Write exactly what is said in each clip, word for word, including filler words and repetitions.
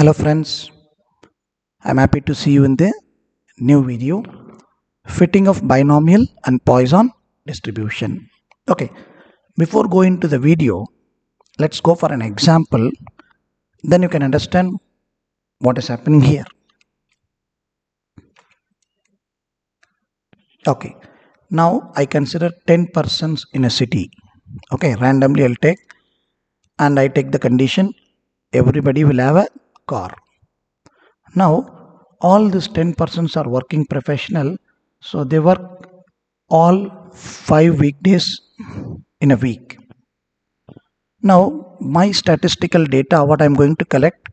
Hello friends, I am happy to see you in the new video, fitting of binomial and Poisson distribution. Okay, before going to the video, let's go for an example, then you can understand what is happening here. Okay, now I consider ten persons in a city. Okay, randomly I'll take and I take the condition everybody will have a car. Now all these ten persons are working professional, so they work all five weekdays in a week. Now my statistical data, what I'm going to collect,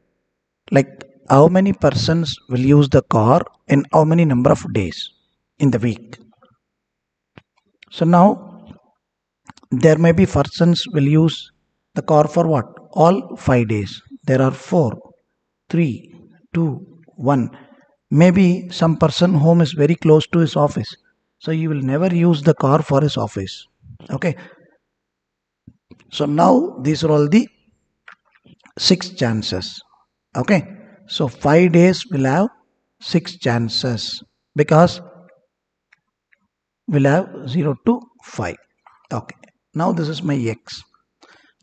like how many persons will use the car in how many number of days in the week. So now there may be persons will use the car for what? All five days. There are four, three, two, one. Maybe some person home is very close to his office, so he will never use the car for his office. Okay. So now these are all the six chances. Okay. So five days will have six chances because we'll have zero to five. Okay. Now this is my x.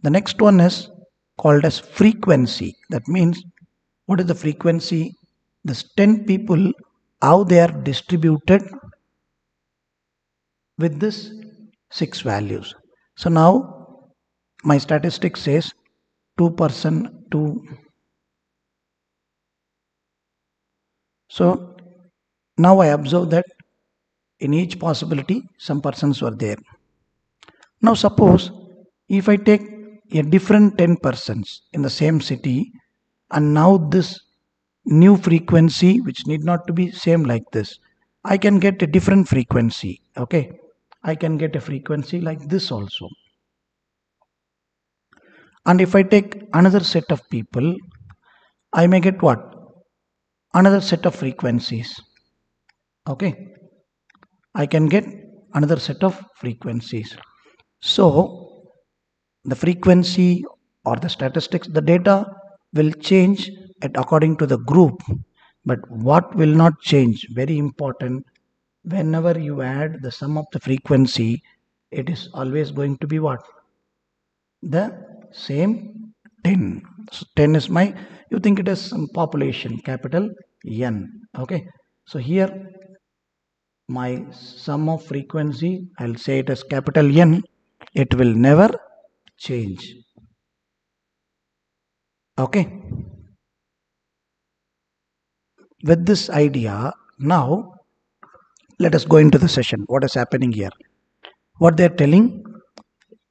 The next one is called as frequency. That means what is the frequency? This ten people, how they are distributed with this six values. So now my statistic says two person two. So now I observe that in each possibility some persons were there. Now suppose if I take a different ten persons in the same city, and now this new frequency, which need not to be same like this, I can get a different frequency. Okay, I can get a frequency like this also. And if I take another set of people, I may get what? Another set of frequencies. Okay, I can get another set of frequencies. So the frequency or the statistics, the data will change at according to the group, but what will not change, very important, whenever you add the sum of the frequency, it is always going to be what? The same ten. So ten is my, you think it is some population, capital N. Okay, so here my sum of frequency, I'll say it is capital N, it will never change. Okay, with this idea, now let us go into the session. What is happening here? What they are telling,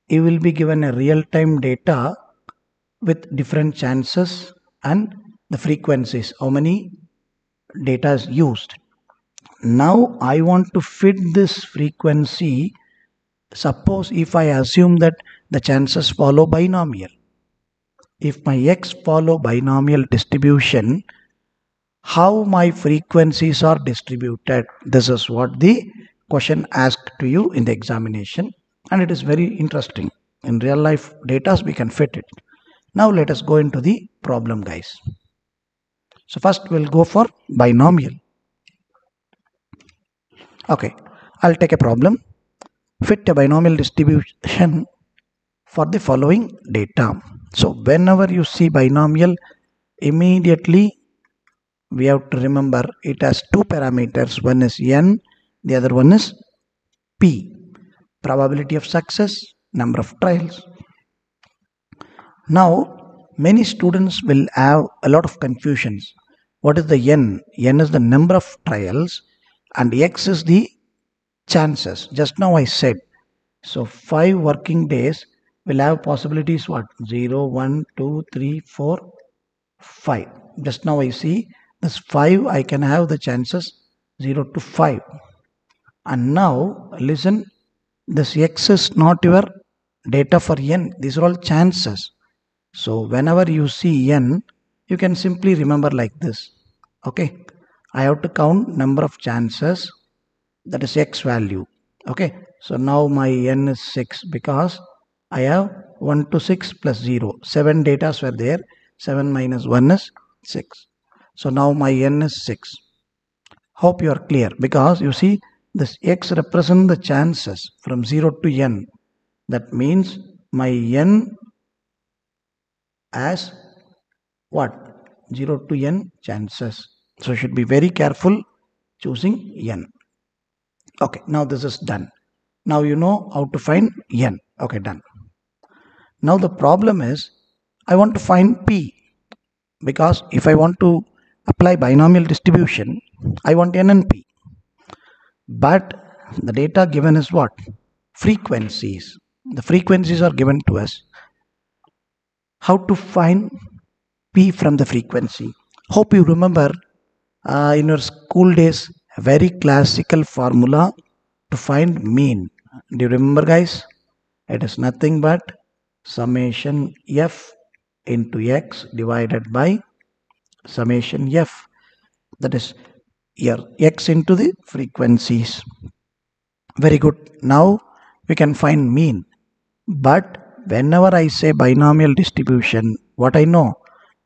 you will be given a real-time data with different chances and the frequencies, how many data is used. Now I want to fit this frequency. Suppose if I assume that the chances follow binomial, if my x follow binomial distribution, how my frequencies are distributed? This is what the question asked to you in the examination, and it is very interesting. In real life data we can fit it. Now let us go into the problem, guys. So first we'll go for binomial. Okay, I'll take a problem. Fit a binomial distribution for the following data. So whenever you see binomial, immediately we have to remember it has two parameters. One is n, the other one is p. Probability of success, number of trials. Now many students will have a lot of confusions. What is the n? N is the number of trials and x is the chances. Just now I said, so five working days will have possibilities what? zero, one, two, three, four, five. Just now I see this five, I can have the chances zero to five. And now listen, this x is not your data for n, these are all chances. So whenever you see n, you can simply remember like this. Okay, I have to count number of chances, that is x value. Okay, so now my n is six because I have one to six plus zero, seven datas were there, seven minus one is six. So now my n is six. Hope you are clear, because you see this x represents the chances from zero to n. That means my n as what? zero to n chances. So should be very careful choosing n. Okay, now this is done. Now you know how to find n. Okay, done. Now the problem is I want to find p, because if I want to apply binomial distribution, I want n and p. But the data given is what? Frequencies. The frequencies are given to us. How to find p from the frequency? Hope you remember uh, in your school days a very classical formula to find mean. Do you remember, guys? It is nothing but summation f into x divided by summation f, that is here x into the frequencies. Very good. Now we can find mean. But whenever I say binomial distribution, what I know?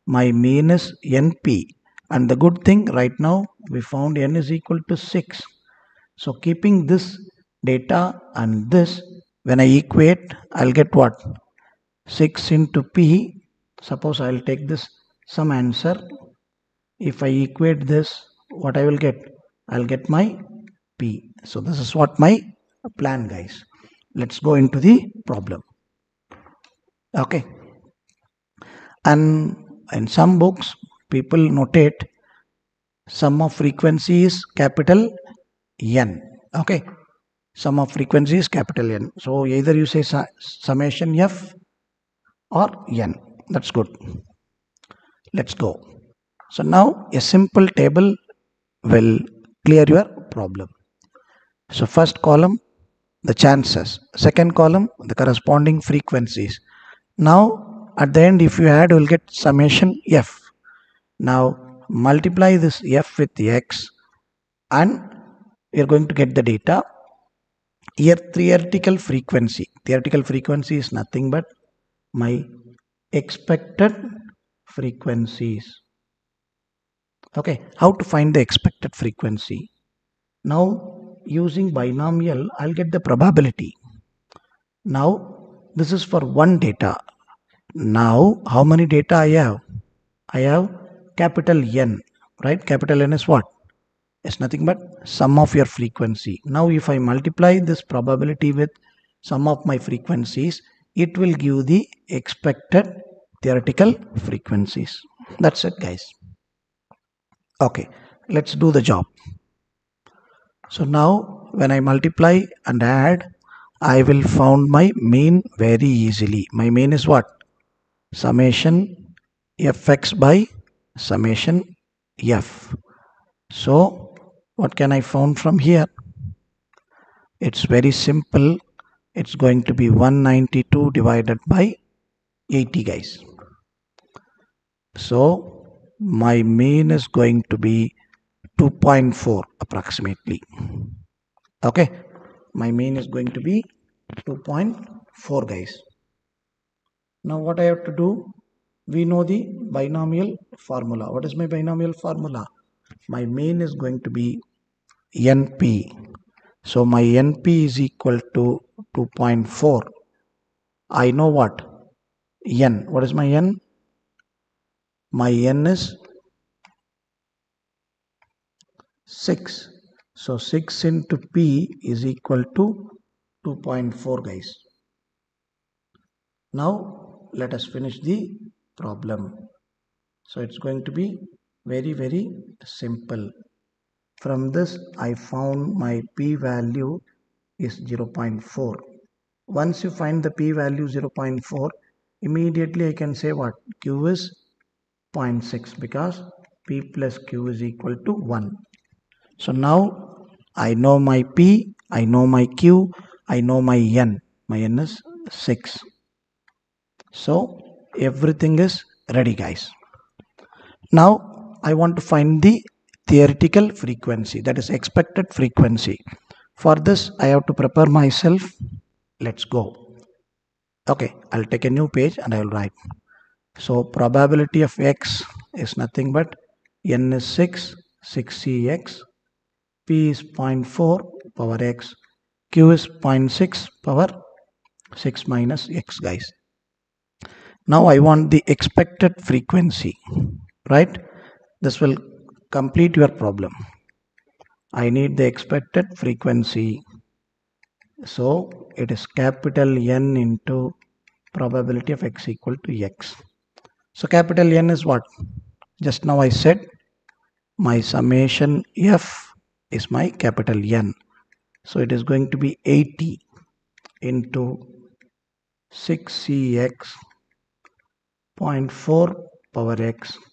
My mean is np, and the good thing right now we found n is equal to six. So keeping this data and this, when I equate, I'll get what? six into p. Suppose I'll take this some answer. If I equate this, what I will get? I'll get my p. So this is what my plan, guys. Let's go into the problem. Okay. And in some books, people notate sum of frequencies capital n. Okay. Sum of frequencies capital n. So either you say su- summation f or n. That's good. Let's go. So now a simple table will clear your problem. So first column, the chances. Second column, the corresponding frequencies. Now at the end, if you add, you will get summation f. Now multiply this f with x, and you are going to get the data. Here theoretical frequency. Theoretical frequency is nothing but my expected frequencies. Okay, how to find the expected frequency? Now using binomial, I'll get the probability. Now this is for one data. Now how many data I have? I have capital N, right? Capital N is what? It's nothing but sum of your frequency. Now if I multiply this probability with sum of my frequencies, it will give the expected theoretical frequencies. That's it, guys. Okay, let's do the job. So now when I multiply and add, I will find my mean very easily. My mean is what? Summation fx by summation f. So what can I find from here? It's very simple. It's going to be one ninety-two divided by eighty, guys. So my mean is going to be two point four approximately. Okay, my mean is going to be two point four, guys. Now what I have to do? We know the binomial formula. What is my binomial formula? My mean is going to be np. So my np is equal to two point four. I know what? N. What is my n? My n is six. So six into p is equal to two point four, guys. Now let us finish the problem. So it's going to be very very simple. From this I found my p value is zero point four. Once you find the p value zero point four, immediately I can say what? Q is zero point six, because p plus q is equal to one. So now I know my p, I know my q, I know my n. My n is six. So everything is ready, guys. Now I want to find the theoretical frequency, that is expected frequency. For this I have to prepare myself. Let's go. Okay, I'll take a new page and I'll write So probability of x is nothing but n is six, six c x, p is zero point four power x, q is zero point six power six minus x, guys. Now I want the expected frequency, right? This will complete your problem. I need the expected frequency. So it is capital N into probability of x equal to x. So capital N is what? Just now I said my summation f is my capital N. So it is going to be eighty into six c x, zero point four power x, zero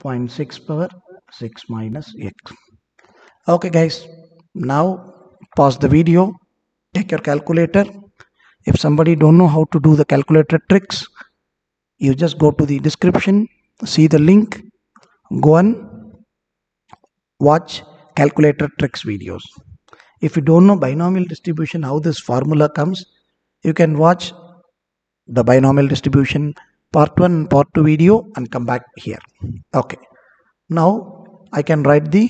point six power six minus x. Okay guys, now pause the video, take your calculator. If somebody don't know how to do the calculator tricks, you just go to the description, see the link, go and watch calculator tricks videos. If you don't know binomial distribution, how this formula comes, you can watch the binomial distribution part one and part two video and come back here. Okay, now I can write the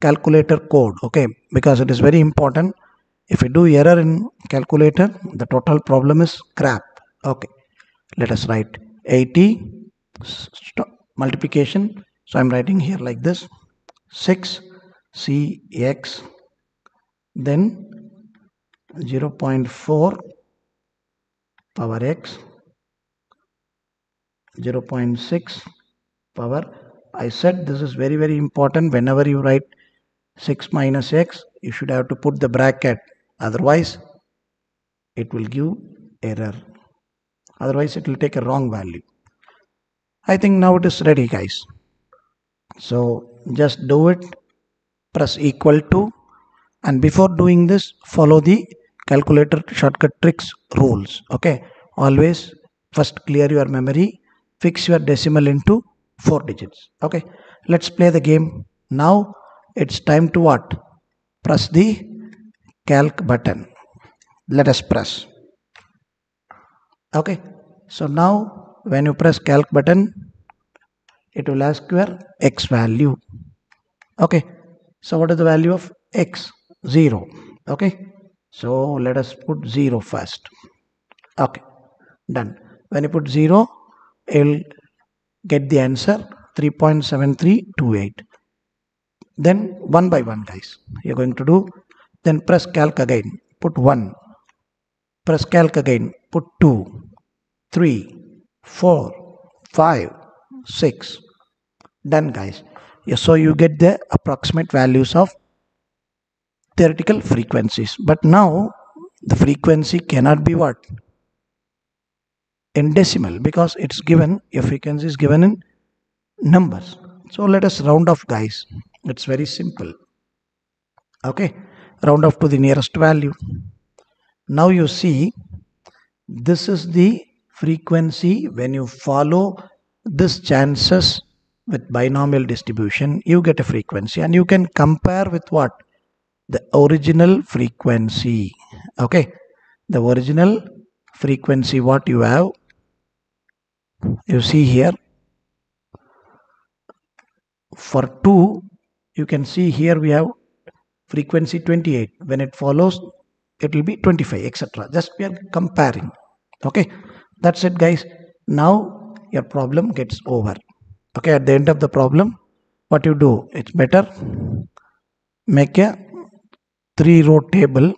calculator code, okay, because it is very important. If you do error in calculator, the total problem is crap. Okay, let us write eighty multiplication. So I'm writing here like this, six c x, then zero point four power x, zero point six power, I said this is very very important. Whenever you write six minus x, you should have to put the bracket, otherwise it will give error, otherwise it will take a wrong value. I think now it is ready, guys. So just do it, press equal to, and before doing this, follow the calculator shortcut tricks rules, okay? Always first clear your memory, fix your decimal into four digits. Okay, let's play the game. Now it's time to what? Press the calc button. Let us press. Okay, so now when you press calc button, it will ask your x value. Okay, so what is the value of x? zero. Okay, so let us put zero first. Okay, done. When you put zero, it will get the answer three point seven three two eight. Then one by one, guys, you're going to do. Then press calc again, put one, press calc again, put two, three, four, five, six. Done, guys. So you get the approximate values of theoretical frequencies. But now the frequency cannot be what? In decimal, because it's given, your frequency is given in numbers. So let us round off, guys. It's very simple. Okay, round off to the nearest value. Now you see, this is the frequency. When you follow this chances with binomial distribution, you get a frequency, and you can compare with what? The original frequency. Okay, the original frequency what you have. You see here, for two, you can see here we have frequency twenty-eight. When it follows, it will be twenty-five, et cetera. Just we are comparing. Okay, that's it, guys. Now your problem gets over. Okay, at the end of the problem, what you do? It's better make a three row table.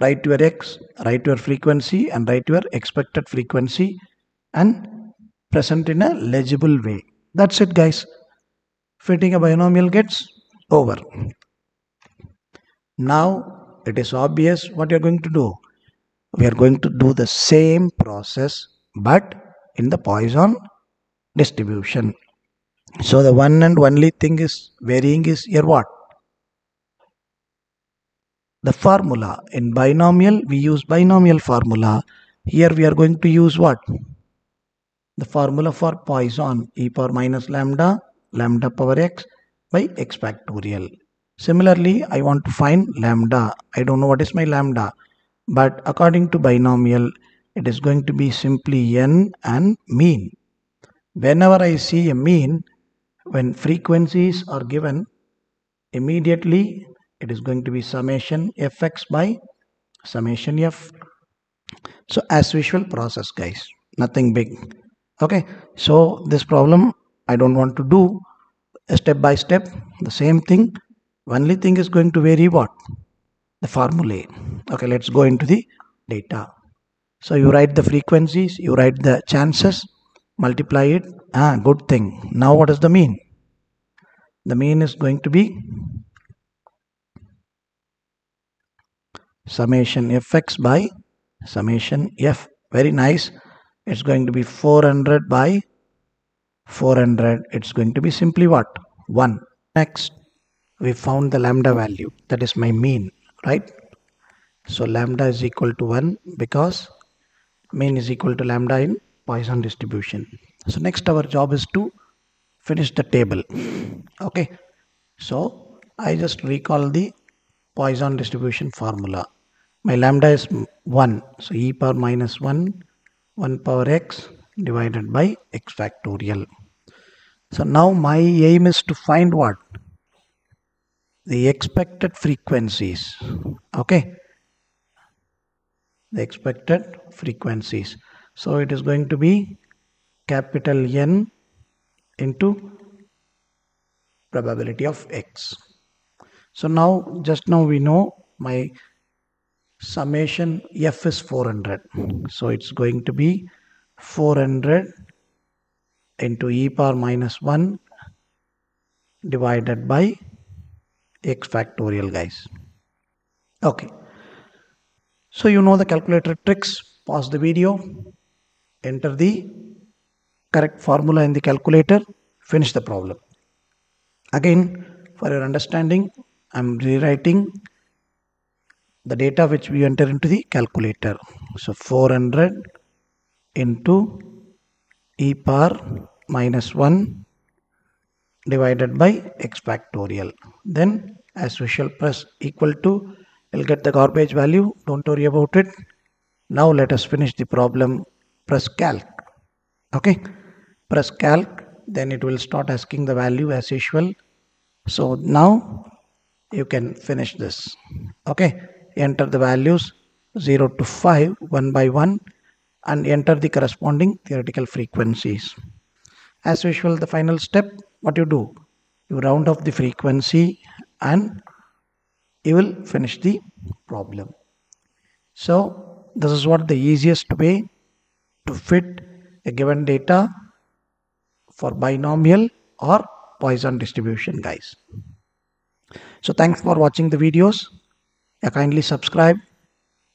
Write your x, write your frequency, and write your expected frequency, and present in a legible way. That's it, guys. Fitting a binomial gets over. Now it is obvious what you are going to do. We are going to do the same process but in the Poisson distribution. So the one and only thing is varying is here what? The formula. In binomial we use binomial formula. Here we are going to use what? The formula for Poisson, e power minus lambda, lambda power x by x factorial. Similarly, I want to find lambda. I don't know what is my lambda, but according to binomial, it is going to be simply n and mean. Whenever I see a mean, when frequencies are given, immediately it is going to be summation fx by summation f. So as usual process, guys, nothing big. Okay, so this problem I don't want to do step by step, the same thing. Only thing is going to vary what? The formulae. Okay, let's go into the data. So you write the frequencies, you write the chances, multiply it. Ah, good thing. Now what is the mean? The mean is going to be summation fx by summation f. Very nice. It's going to be four hundred by four hundred. It's going to be simply what? one. Next, we found the lambda value, that is my mean, right? So lambda is equal to one because mean is equal to lambda in Poisson distribution. So next our job is to finish the table. Okay, so I just recall the Poisson distribution formula. My lambda is one, so e power minus one, one power x divided by x factorial. So now my aim is to find what? The expected frequencies. Okay, the expected frequencies. So it is going to be capital N into probability of x. So now just now we know my summation f is four hundred. So it's going to be four hundred into e power minus one divided by x factorial, guys. Okay, so you know the calculator tricks. Pause the video, enter the correct formula in the calculator, finish the problem. Again, for your understanding, I am rewriting the data which we enter into the calculator. So four hundred into e power minus one divided by x factorial. Then as usual press equal to, you'll get the garbage value, don't worry about it. Now let us finish the problem. Press calc. Okay, press calc, then it will start asking the value as usual. So now you can finish this. Okay, enter the values zero to five one by one and enter the corresponding theoretical frequencies. As usual, the final step, what you do, you round off the frequency and you will finish the problem. So this is what the easiest way to fit a given data for binomial or Poisson distribution, guys. So thanks for watching the videos. Yeah, kindly subscribe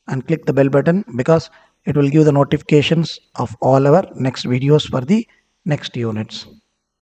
and click the bell button because it will give the notifications of all our next videos for the next units.